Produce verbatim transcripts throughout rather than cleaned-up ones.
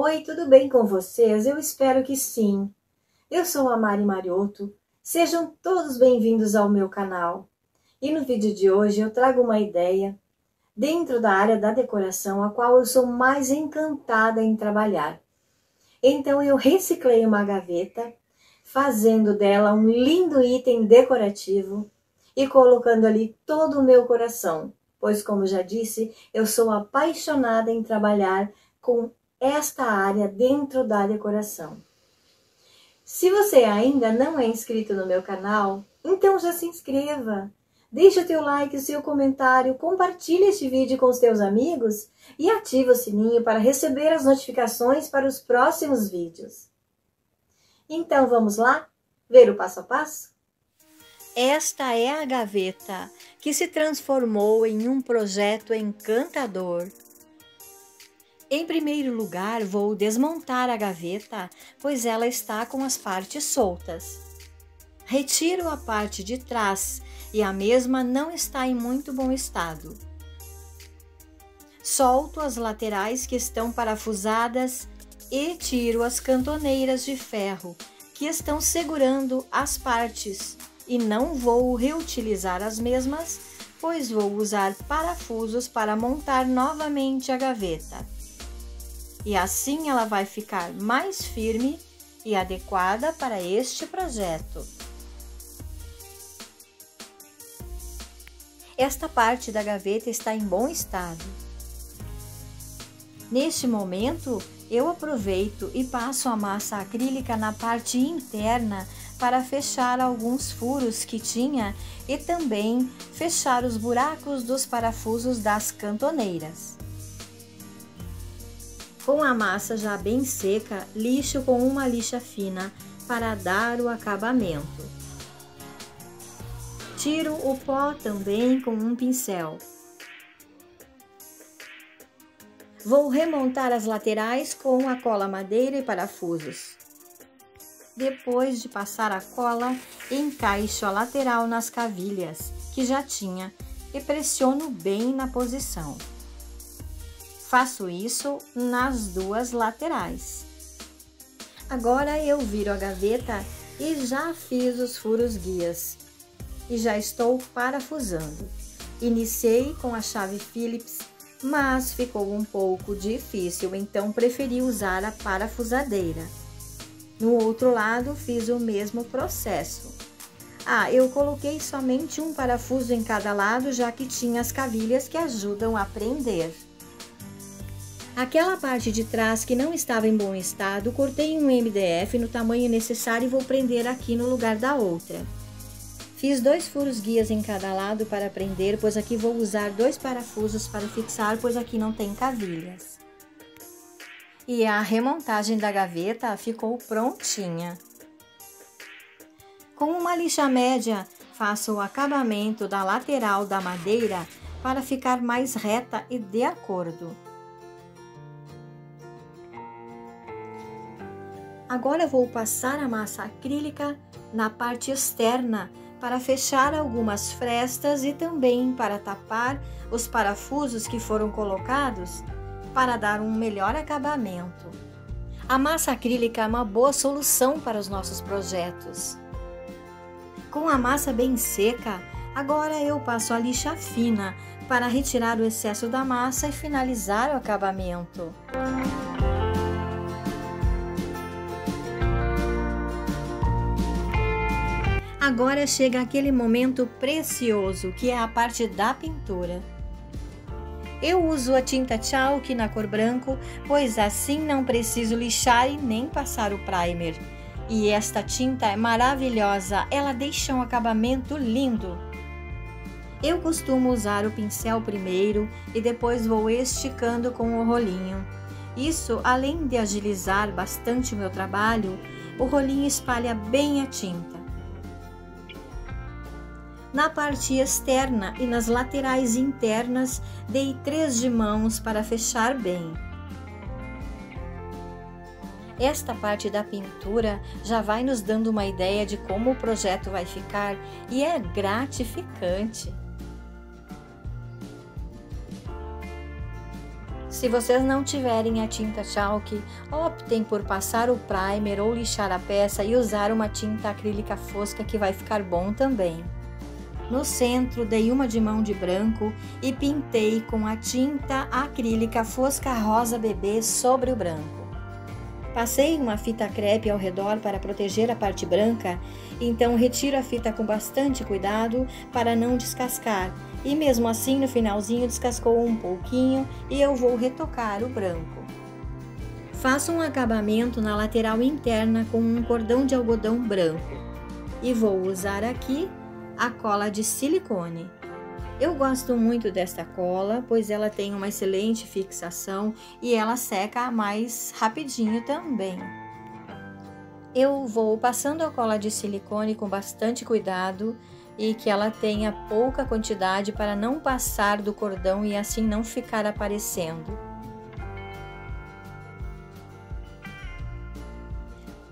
Oi, tudo bem com vocês? Eu espero que sim. Eu sou a Mari Mariotto. Sejam todos bem-vindos ao meu canal. E no vídeo de hoje eu trago uma ideia dentro da área da decoração, a qual eu sou mais encantada em trabalhar. Então eu reciclei uma gaveta, fazendo dela um lindo item decorativo e colocando ali todo o meu coração, pois, como já disse, eu sou apaixonada em trabalhar com esta área dentro da decoração. Se você ainda não é inscrito no meu canal, então já se inscreva, deixa o teu like, o seu comentário, compartilha este vídeo com os teus amigos e ativa o sininho para receber as notificações para os próximos vídeos. Então vamos lá ver o passo a passo? Esta é a gaveta que se transformou em um projeto encantador. Em primeiro lugar, vou desmontar a gaveta, pois ela está com as partes soltas. Retiro a parte de trás e a mesma não está em muito bom estado. Solto as laterais que estão parafusadas e tiro as cantoneiras de ferro que estão segurando as partes e não vou reutilizar as mesmas, pois vou usar parafusos para montar novamente a gaveta. E assim ela vai ficar mais firme e adequada para este projeto. Esta parte da gaveta está em bom estado. Neste momento, eu aproveito e passo a massa acrílica na parte interna para fechar alguns furos que tinha e também fechar os buracos dos parafusos das cantoneiras. Com a massa já bem seca, lixo com uma lixa fina para dar o acabamento. Tiro o pó também com um pincel. Vou remontar as laterais com a cola madeira e parafusos. Depois de passar a cola, encaixo a lateral nas cavilhas que já tinha e pressiono bem na posição. Faço isso nas duas laterais. Agora eu viro a gaveta e já fiz os furos guias e já estou parafusando. Iniciei com a chave Phillips, mas ficou um pouco difícil, então preferi usar a parafusadeira. No outro lado fiz o mesmo processo. Ah, eu coloquei somente um parafuso em cada lado, já que tinha as cavilhas que ajudam a prender. Aquela parte de trás que não estava em bom estado, cortei um M D F no tamanho necessário e vou prender aqui no lugar da outra. Fiz dois furos guias em cada lado para prender, pois aqui vou usar dois parafusos para fixar, pois aqui não tem cavilhas. E a remontagem da gaveta ficou prontinha. Com uma lixa média, faço o acabamento da lateral da madeira para ficar mais reta e de acordo. Agora vou passar a massa acrílica na parte externa para fechar algumas frestas e também para tapar os parafusos que foram colocados para dar um melhor acabamento. A massa acrílica é uma boa solução para os nossos projetos. Com a massa bem seca, agora eu passo a lixa fina para retirar o excesso da massa e finalizar o acabamento. Agora chega aquele momento precioso, que é a parte da pintura. Eu uso a tinta chalk na cor branco, pois assim não preciso lixar e nem passar o primer. E esta tinta é maravilhosa, ela deixa um acabamento lindo. Eu costumo usar o pincel primeiro e depois vou esticando com o rolinho. Isso, além de agilizar bastante o meu trabalho, o rolinho espalha bem a tinta. Na parte externa e nas laterais internas, dei três de mãos para fechar bem. Esta parte da pintura já vai nos dando uma ideia de como o projeto vai ficar e é gratificante. Se vocês não tiverem a tinta chalk, optem por passar o primer ou lixar a peça e usar uma tinta acrílica fosca, que vai ficar bom também. No centro, dei uma de mão de branco e pintei com a tinta acrílica fosca rosa bebê sobre o branco. Passei uma fita crepe ao redor para proteger a parte branca, então retiro a fita com bastante cuidado para não descascar. E mesmo assim, no finalzinho descascou um pouquinho e eu vou retocar o branco. Faço um acabamento na lateral interna com um cordão de algodão branco e vou usar aqui a cola de silicone. Eu gosto muito desta cola, pois ela tem uma excelente fixação e ela seca mais rapidinho também. Eu vou passando a cola de silicone com bastante cuidado e que ela tenha pouca quantidade para não passar do cordão e assim não ficar aparecendo.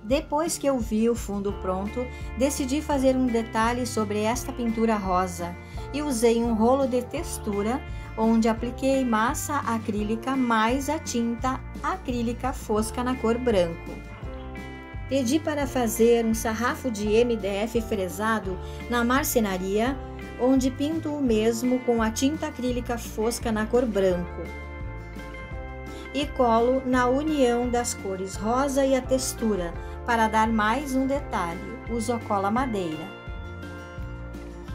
Depois que eu vi o fundo pronto, decidi fazer um detalhe sobre esta pintura rosa e usei um rolo de textura onde apliquei massa acrílica mais a tinta acrílica fosca na cor branco. Pedi para fazer um sarrafo de M D F fresado na marcenaria, onde pinto o mesmo com a tinta acrílica fosca na cor branco. E colo na união das cores rosa e a textura, para dar mais um detalhe, uso a cola madeira.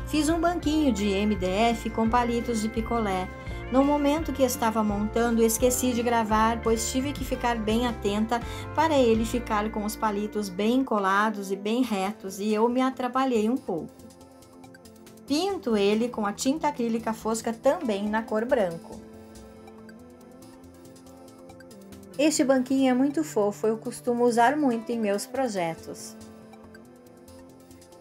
Fiz um banquinho de M D F com palitos de picolé. No momento que estava montando, esqueci de gravar, pois tive que ficar bem atenta para ele ficar com os palitos bem colados e bem retos, e eu me atrapalhei um pouco. Pinto ele com a tinta acrílica fosca também na cor branco. Este banquinho é muito fofo, eu costumo usar muito em meus projetos.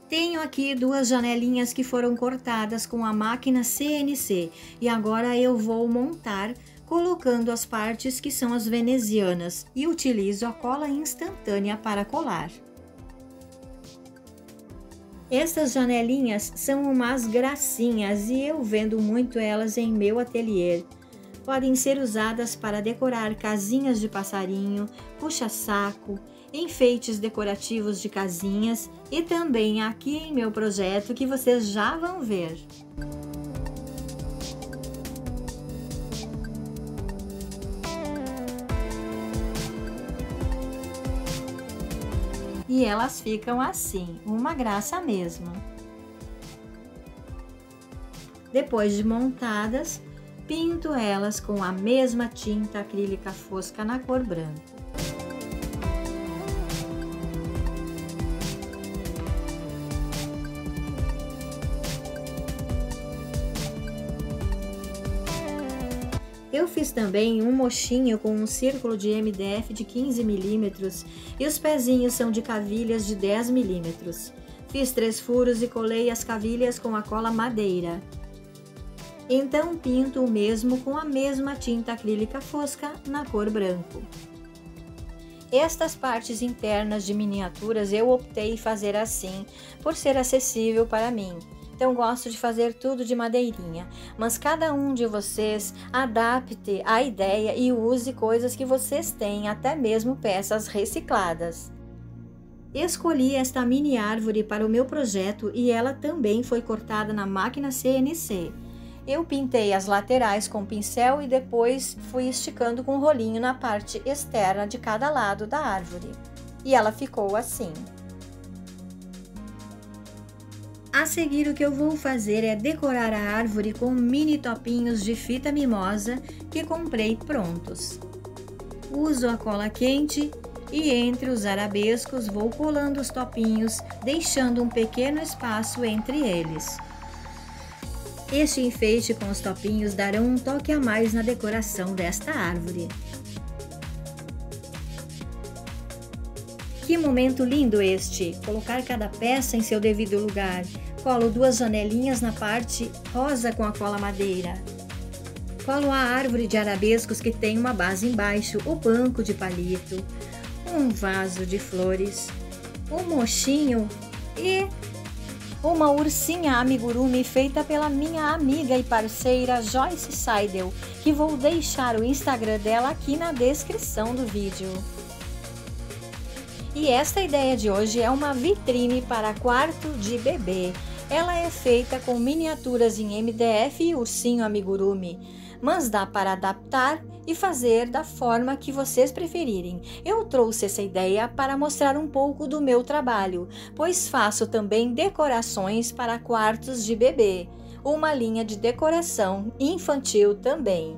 Tenho aqui duas janelinhas que foram cortadas com a máquina C N C e agora eu vou montar colocando as partes que são as venezianas e utilizo a cola instantânea para colar. Estas janelinhas são umas gracinhas e eu vendo muito elas em meu ateliê. Podem ser usadas para decorar casinhas de passarinho, puxa-saco, enfeites decorativos de casinhas e também aqui em meu projeto que vocês já vão ver. E elas ficam assim, uma graça mesmo. Depois de montadas, pinto elas com a mesma tinta acrílica fosca na cor branca. Eu fiz também um mochinho com um círculo de M D F de quinze milímetros e os pezinhos são de cavilhas de dez milímetros. Fiz três furos e colei as cavilhas com a cola madeira. Então pinto o mesmo com a mesma tinta acrílica fosca na cor branco. Estas partes internas de miniaturas eu optei fazer assim, por ser acessível para mim. Então gosto de fazer tudo de madeirinha, mas cada um de vocês adapte a ideia e use coisas que vocês têm, até mesmo peças recicladas. Escolhi esta mini árvore para o meu projeto e ela também foi cortada na máquina C N C. Eu pintei as laterais com pincel e depois fui esticando com um rolinho na parte externa de cada lado da árvore. E ela ficou assim. A seguir, o que eu vou fazer é decorar a árvore com mini topinhos de fita mimosa que comprei prontos. Uso a cola quente e entre os arabescos vou colando os topinhos, deixando um pequeno espaço entre eles. Este enfeite com os topinhos darão um toque a mais na decoração desta árvore. Que momento lindo este! Colocar cada peça em seu devido lugar. Colo duas janelinhas na parte rosa com a cola madeira. Colo a árvore de arabescos que tem uma base embaixo, o banco de palito, um vaso de flores, um mochinho e uma ursinha amigurumi feita pela minha amiga e parceira Joice Seidel, que vou deixar o Instagram dela aqui na descrição do vídeo. E esta ideia de hoje é uma vitrine para quarto de bebê. Ela é feita com miniaturas em M D F e ursinho amigurumi, mas dá para adaptar e fazer da forma que vocês preferirem. Eu trouxe essa ideia para mostrar um pouco do meu trabalho, pois faço também decorações para quartos de bebê, uma linha de decoração infantil também.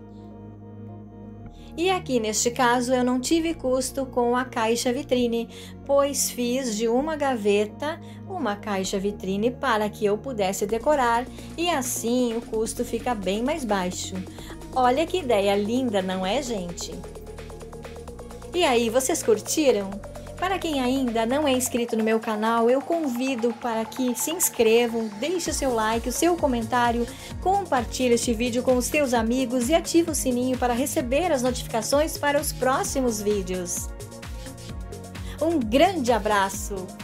E aqui neste caso eu não tive custo com a caixa vitrine, pois fiz de uma gaveta uma caixa vitrine para que eu pudesse decorar e assim o custo fica bem mais baixo. Olha que ideia linda, não é, gente? E aí, vocês curtiram? Para quem ainda não é inscrito no meu canal, eu convido para que se inscrevam, deixe o seu like, o seu comentário, compartilhe este vídeo com os seus amigos e ative o sininho para receber as notificações para os próximos vídeos. Um grande abraço!